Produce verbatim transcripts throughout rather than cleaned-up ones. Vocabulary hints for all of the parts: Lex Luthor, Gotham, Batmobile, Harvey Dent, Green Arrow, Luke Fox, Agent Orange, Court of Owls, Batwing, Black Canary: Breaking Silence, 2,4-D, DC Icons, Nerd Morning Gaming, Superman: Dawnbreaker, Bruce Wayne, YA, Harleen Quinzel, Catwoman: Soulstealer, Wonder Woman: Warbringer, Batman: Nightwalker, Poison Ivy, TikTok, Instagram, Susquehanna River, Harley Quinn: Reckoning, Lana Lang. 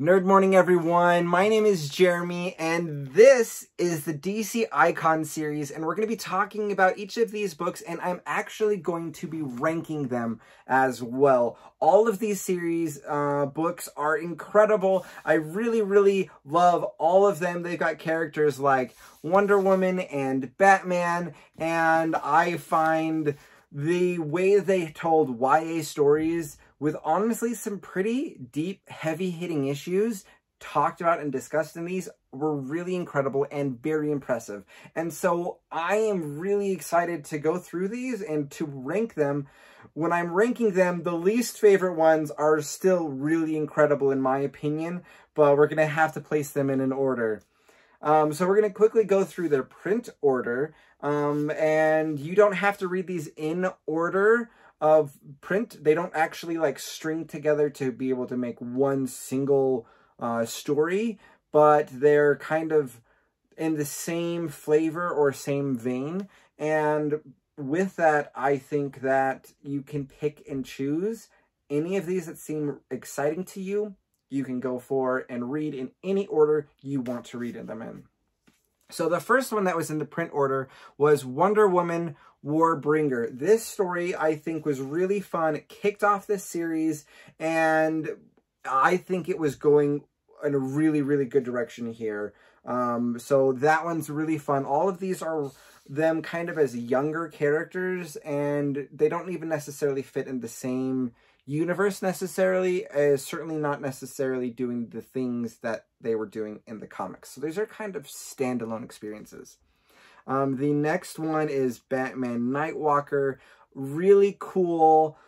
Nerd Morning, everyone. My name is Jeremy, and this is the D C Icons series, and we're going to be talking about each of these books, and I'm actually going to be ranking them as well. All of these series uh, books are incredible. I really, really love all of them. They've got characters like Wonder Woman and Batman, and I find the way they told Y A stories with honestly some pretty deep, heavy-hitting issues talked about and discussed in these were really incredible and very impressive. And so I am really excited to go through these and to rank them. When I'm ranking them, the least favorite ones are still really incredible in my opinion, but we're going to have to place them in an order. Um, so we're going to quickly go through their print order, um, and you don't have to read these in order of print. They don't actually like string together to be able to make one single uh, story, but they're kind of in the same flavor or same vein. And with that, I think that you can pick and choose any of these that seem exciting to you. You can go for and read in any order you want to read them in. So the first one that was in the print order was Wonder Woman Warbringer. This story, I think, was really fun. It kicked off this series, and I think it was going in a really, really good direction here. Um, so that one's really fun. All of these are them kind of as younger characters, and they don't even necessarily fit in the same universe necessarily, is certainly not necessarily doing the things that they were doing in the comics. So these are kind of standalone experiences. Um, the next one is Batman Nightwalker. Really cool.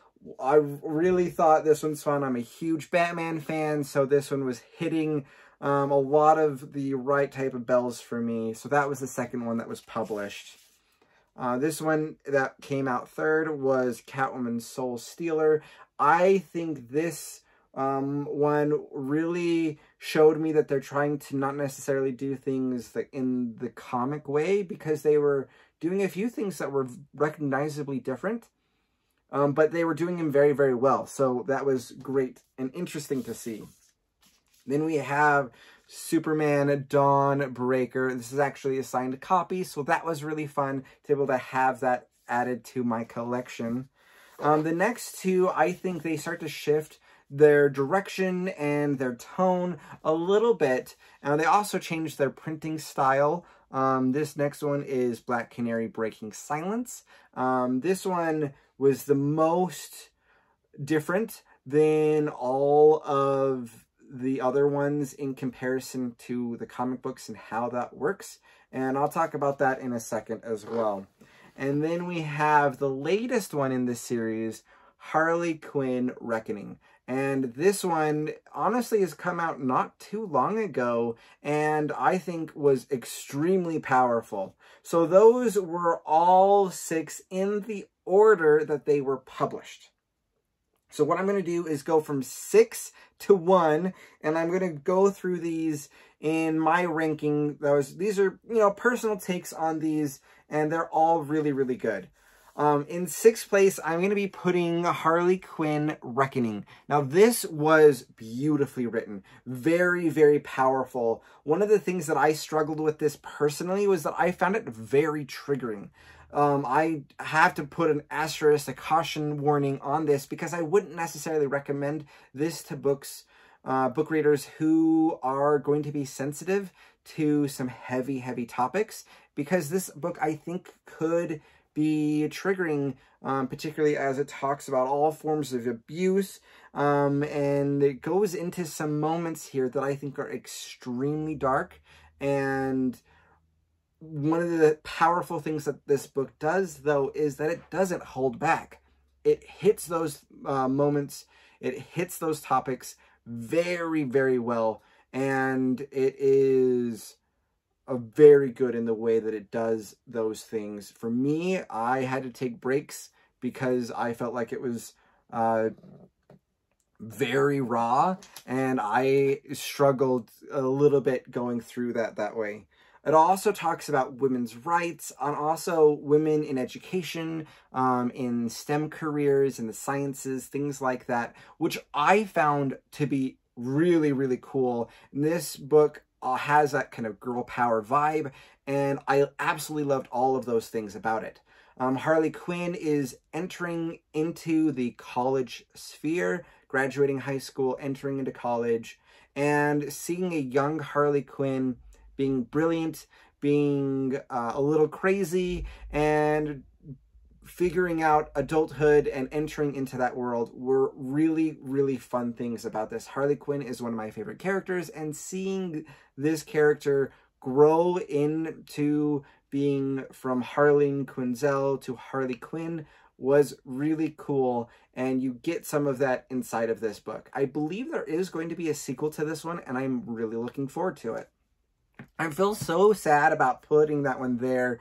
I really thought this one's fun. I'm a huge Batman fan, so this one was hitting um, a lot of the right type of bells for me. So that was the second one that was published. Uh, this one that came out third was Catwoman: Soulstealer. I think this um, one really showed me that they're trying to not necessarily do things that in the comic way, because they were doing a few things that were recognizably different, um, but they were doing them very, very well. So that was great and interesting to see. Then we have Superman Dawnbreaker. This is actually a signed copy, so that was really fun to be able to have that added to my collection. Um, the next two, I think they start to shift their direction and their tone a little bit. Uh, they also changed their printing style. Um, this next one is Black Canary: Breaking Silence. Um, this one was the most different than all of the other ones in comparison to the comic books and how that works. And I'll talk about that in a second as well. And then we have the latest one in this series, Harley Quinn: Reckoning. And this one, honestly, has come out not too long ago, and I think was extremely powerful. So those were all six in the order that they were published. So what I'm going to do is go from six to one, and I'm going to go through these in my ranking. That was, these are, you know, personal takes on these, and they're all really, really good. Um, in sixth place, I'm going to be putting Harley Quinn: Reckoning. Now, this was beautifully written. Very, very powerful. One of the things that I struggled with this personally was that I found it very triggering. Um, I have to put an asterisk, a caution warning on this, because I wouldn't necessarily recommend this to books, uh, book readers who are going to be sensitive to some heavy, heavy topics, because this book, I think, could be triggering, um, particularly as it talks about all forms of abuse, um, and it goes into some moments here that I think are extremely dark. And one of the powerful things that this book does, though, is that it doesn't hold back. It hits those uh, moments, it hits those topics very, very well, and it is a very good in the way that it does those things. For me, I had to take breaks because I felt like it was uh, very raw, and I struggled a little bit going through that that way. It also talks about women's rights and also women in education, um, in STEM careers, in the sciences, things like that, which I found to be really, really cool. And this book uh, has that kind of girl power vibe, and I absolutely loved all of those things about it. Um, Harley Quinn is entering into the college sphere, graduating high school, entering into college, and seeing a young Harley Quinn being brilliant, being uh, a little crazy, and figuring out adulthood and entering into that world were really, really fun things about this. Harley Quinn is one of my favorite characters, and seeing this character grow into being from Harleen Quinzel to Harley Quinn was really cool, and you get some of that inside of this book. I believe there is going to be a sequel to this one, and I'm really looking forward to it. I feel so sad about putting that one there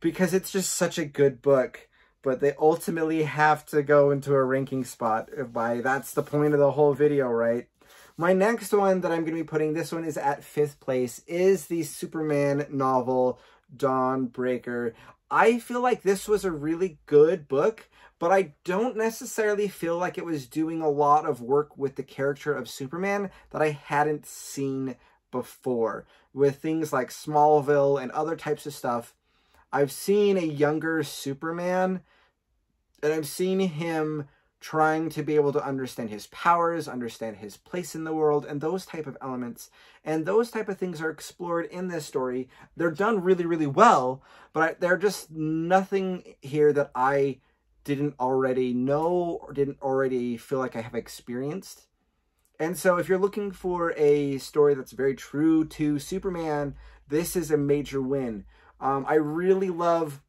because it's just such a good book, but they ultimately have to go into a ranking spot by, that's the point of the whole video, right? My next one that I'm going to be putting, this one is at fifth place, is the Superman novel, Dawnbreaker. I feel like this was a really good book, but I don't necessarily feel like it was doing a lot of work with the character of Superman that I hadn't seen before. With things like Smallville and other types of stuff, I've seen a younger Superman, and I've seen him trying to be able to understand his powers, understand his place in the world, and those type of elements. And those type of things are explored in this story. They're done really, really well, but they're just nothing here that I didn't already know or didn't already feel like I have experienced. And so if you're looking for a story that's very true to Superman, this is a major win. Um, I really love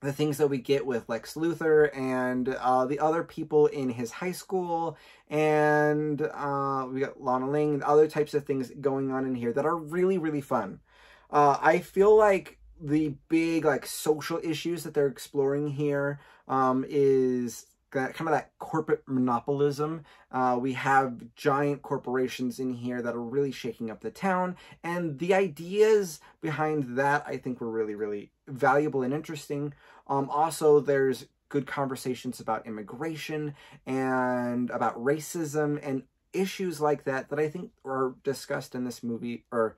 the things that we get with Lex Luthor and uh, the other people in his high school, and uh, we got Lana Lang and other types of things going on in here that are really, really fun. Uh, I feel like the big like social issues that they're exploring here um, is that, kind of that corporate monopolism. Uh, we have giant corporations in here that are really shaking up the town, and the ideas behind that I think were really, really valuable and interesting. Um, also, there's good conversations about immigration and about racism and issues like that that I think are discussed in this movie, or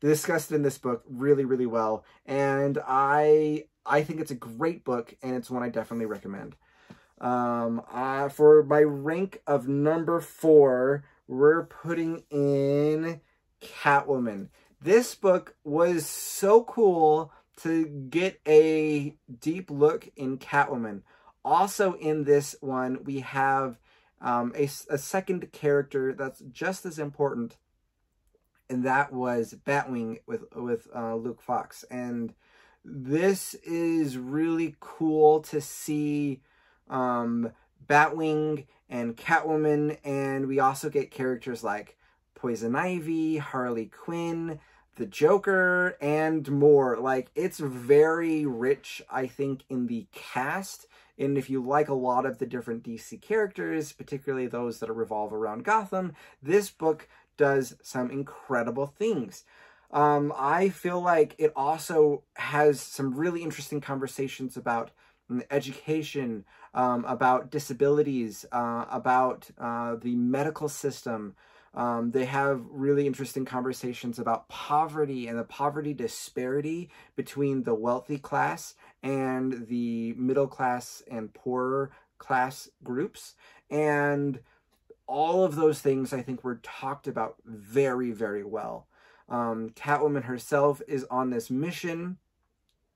discussed in this book really, really well. And I, I think it's a great book, and it's one I definitely recommend. Um, uh, for my rank of number four, we're putting in Catwoman. This book was so cool to get a deep look in Catwoman. Also in this one, we have um, a, a second character that's just as important, and that was Batwing with, with uh, Luke Fox. And this is really cool to see um, Batwing and Catwoman, and we also get characters like Poison Ivy, Harley Quinn, the Joker, and more. Like, it's very rich, I think, in the cast, and if you like a lot of the different D C characters, particularly those that revolve around Gotham, this book does some incredible things. Um, I feel like it also has some really interesting conversations about education, um, about disabilities, uh, about uh, the medical system. Um, they have really interesting conversations about poverty and the poverty disparity between the wealthy class and the middle class and poorer class groups. And all of those things, I think, were talked about very, very well. Um, Catwoman herself is on this mission,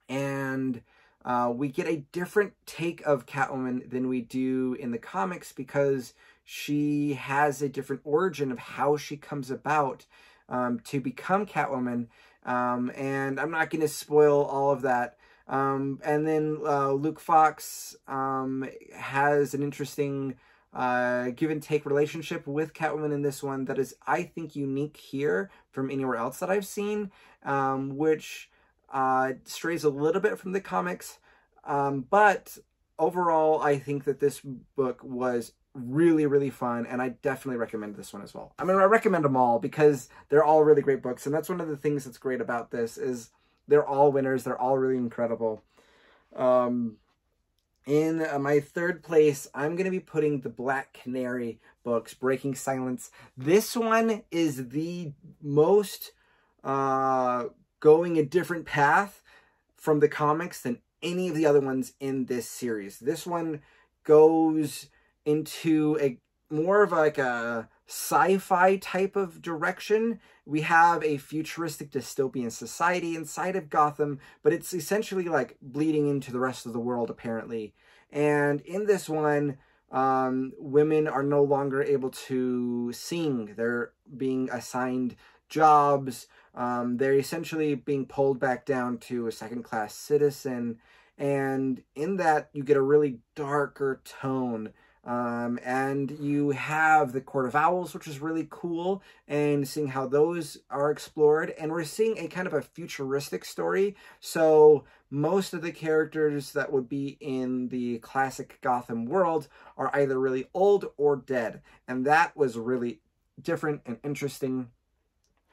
and uh, we get a different take of Catwoman than we do in the comics because she has a different origin of how she comes about um, to become Catwoman, um, and I'm not going to spoil all of that. Um, and then uh, Luke Fox um, has an interesting uh, give-and-take relationship with Catwoman in this one that is, I think, unique here from anywhere else that I've seen, um, which uh, strays a little bit from the comics. Um, but overall, I think that this book was really, really fun, and I definitely recommend this one as well. I mean, I recommend them all because they're all really great books, and that's one of the things that's great about this is they're all winners. They're all really incredible. Um, In uh, my third place, I'm going to be putting the Black Canary books, Breaking Silence. This one is the most uh, going a different path from the comics than any of the other ones in this series. This one goes into a more of like a sci-fi type of direction. We have a futuristic dystopian society inside of Gotham, but it's essentially like bleeding into the rest of the world, apparently. And in this one, um, women are no longer able to sing. They're being assigned jobs. Um, they're essentially being pulled back down to a second-class citizen. And in that, you get a really darker tone. Um, and you have the Court of Owls, which is really cool, and seeing how those are explored. And we're seeing a kind of a futuristic story. So most of the characters that would be in the classic Gotham world are either really old or dead. And that was really different and interesting.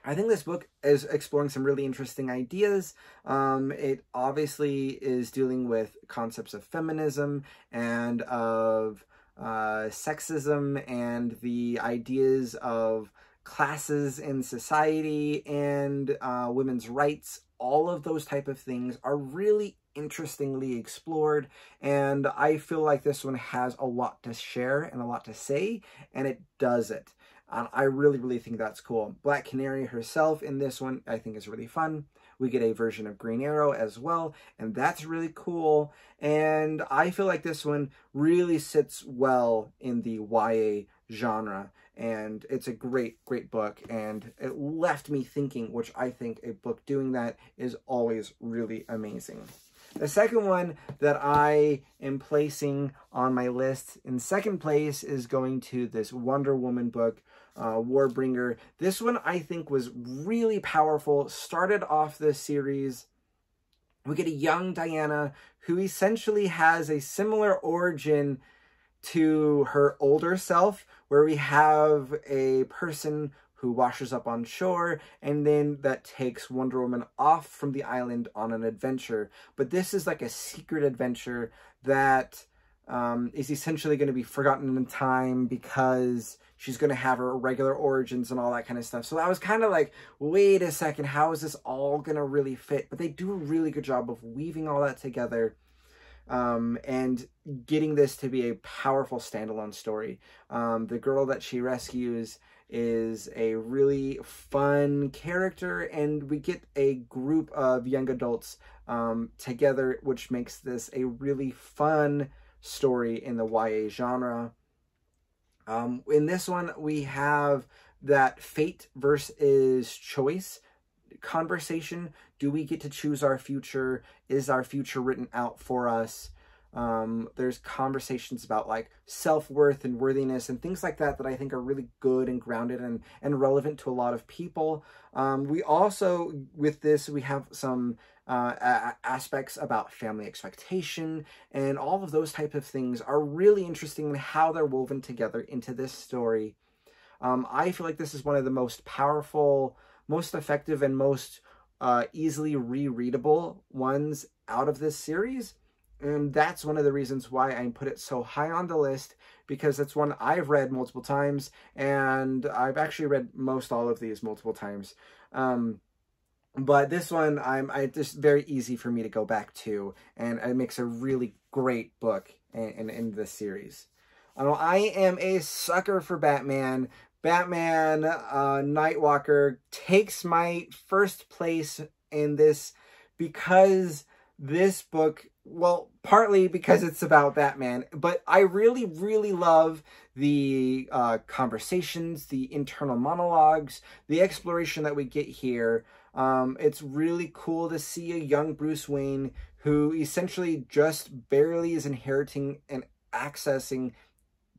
I think this book is exploring some really interesting ideas. Um, it obviously is dealing with concepts of feminism and of Uh, sexism and the ideas of classes in society and uh, women's rights. All of those type of things are really interestingly explored, and I feel like this one has a lot to share and a lot to say, and it does it. Uh, I really, really think that's cool. Black Canary herself in this one I think is really fun. We get a version of Green Arrow as well, and that's really cool. And I feel like this one really sits well in the Y A genre, and it's a great, great book, and it left me thinking, which I think a book doing that is always really amazing. The second one that I am placing on my list in second place is going to this Wonder Woman book, uh, Warbringer. This one I think was really powerful, started off this series. We get a young Diana who essentially has a similar origin to her older self, where we have a person who washes up on shore, and then that takes Wonder Woman off from the island on an adventure. But this is like a secret adventure that um, is essentially going to be forgotten in time because she's going to have her regular origins and all that kind of stuff. So I was kind of like, wait a second, how is this all going to really fit? But they do a really good job of weaving all that together um, and getting this to be a powerful standalone story. Um, the girl that she rescues is a really fun character, and we get a group of young adults um, together, which makes this a really fun story in the Y A genre. Um, in this one, we have that fate versus choice conversation. Do we get to choose our future? Is our future written out for us? Um, there's conversations about like self-worth and worthiness and things like that that I think are really good and grounded and, and relevant to a lot of people. Um, we also, with this, we have some uh, a aspects about family expectation, and all of those type of things are really interesting in how they're woven together into this story. Um, I feel like this is one of the most powerful, most effective, and most uh, easily rereadable ones out of this series. And that's one of the reasons why I put it so high on the list, because it's one I've read multiple times, and I've actually read most all of these multiple times. Um, but this one, I'm I, it's just very easy for me to go back to, and it makes a really great book in, in, in this series. Uh, I am a sucker for Batman. Batman uh, Nightwalker takes my first place in this because this book, well, partly because it's about Batman, but I really, really love the uh, conversations, the internal monologues, the exploration that we get here. Um, it's really cool to see a young Bruce Wayne who essentially just barely is inheriting and accessing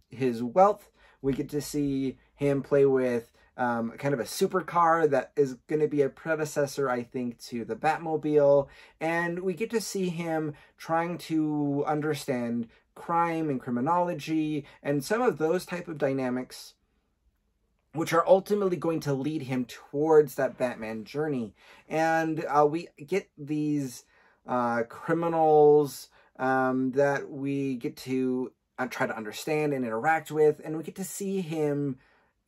his wealth. We get to see him play with Um, kind of a supercar that is going to be a predecessor, I think, to the Batmobile. And we get to see him trying to understand crime and criminology and some of those type of dynamics, which are ultimately going to lead him towards that Batman journey. And uh, we get these uh, criminals um, that we get to uh, try to understand and interact with, and we get to see him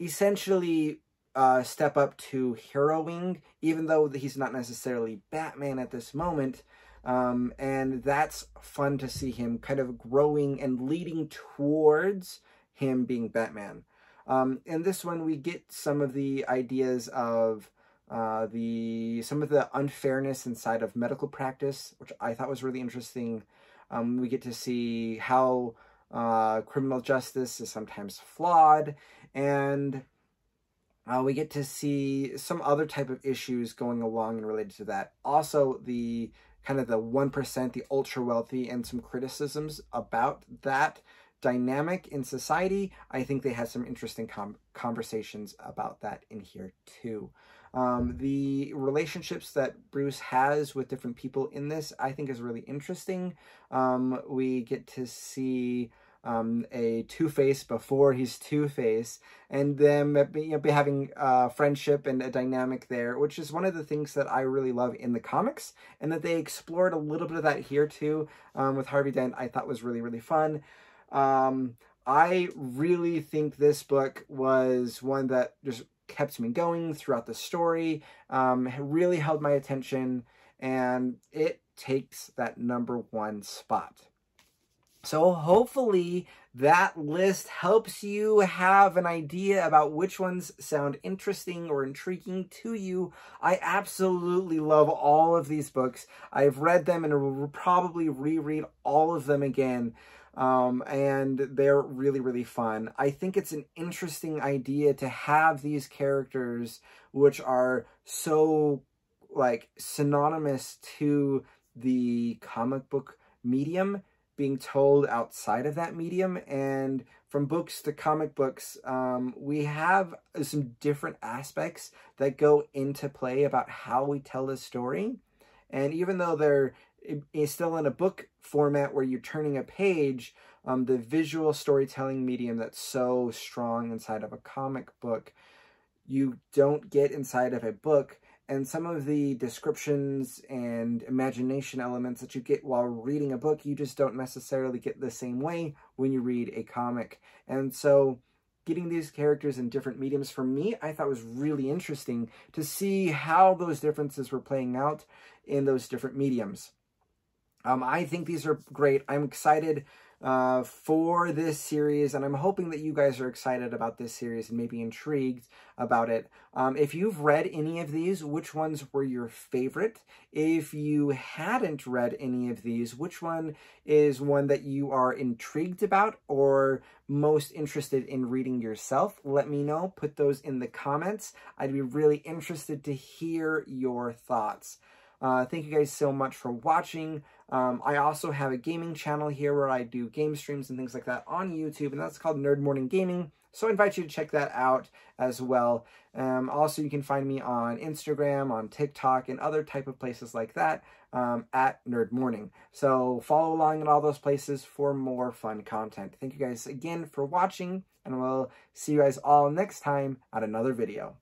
essentially uh, step up to heroing, even though he's not necessarily Batman at this moment. Um, and that's fun to see him kind of growing and leading towards him being Batman. Um, in this one, we get some of the ideas of uh, the some of the unfairness inside of medical practice, which I thought was really interesting. Um, we get to see how uh, criminal justice is sometimes flawed, and uh, we get to see some other type of issues going along and related to that. Also, the kind of the one percent, the ultra-wealthy, and some criticisms about that dynamic in society. I think they had some interesting com conversations about that in here, too. Um, the relationships that Bruce has with different people in this, I think, is really interesting. Um, we get to see um, a Two-Face before he's Two-Face, and them you know, be having uh, friendship and a dynamic there, which is one of the things that I really love in the comics, and that they explored a little bit of that here, too, um, with Harvey Dent. I thought was really, really fun. Um, I really think this book was one that just kept me going throughout the story, um, really held my attention, and it takes that number one spot. So hopefully that list helps you have an idea about which ones sound interesting or intriguing to you. I absolutely love all of these books. I've read them and will probably reread all of them again. Um, and they're really, really fun. I think it's an interesting idea to have these characters, which are so, like, synonymous to the comic book medium, being told outside of that medium. And from books to comic books, um, we have some different aspects that go into play about how we tell a story. And even though they're is still in a book format where you're turning a page, um, the visual storytelling medium that's so strong inside of a comic book, you don't get inside of a book. And some of the descriptions and imagination elements that you get while reading a book, you just don't necessarily get the same way when you read a comic. And so getting these characters in different mediums, for me, I thought was really interesting to see how those differences were playing out in those different mediums. Um, I think these are great. I'm excited uh, for this series, and I'm hoping that you guys are excited about this series and maybe intrigued about it. Um, if you've read any of these, which ones were your favorite? If you hadn't read any of these, which one is one that you are intrigued about or most interested in reading yourself? Let me know. Put those in the comments. I'd be really interested to hear your thoughts. Uh, thank you guys so much for watching. Um, I also have a gaming channel here where I do game streams and things like that on YouTube, and that's called Nerd Morning Gaming. So I invite you to check that out as well. Um, also, you can find me on Instagram, on TikTok, and other type of places like that um, at Nerd Morning. So follow along in all those places for more fun content. Thank you guys again for watching, and we'll see you guys all next time at another video.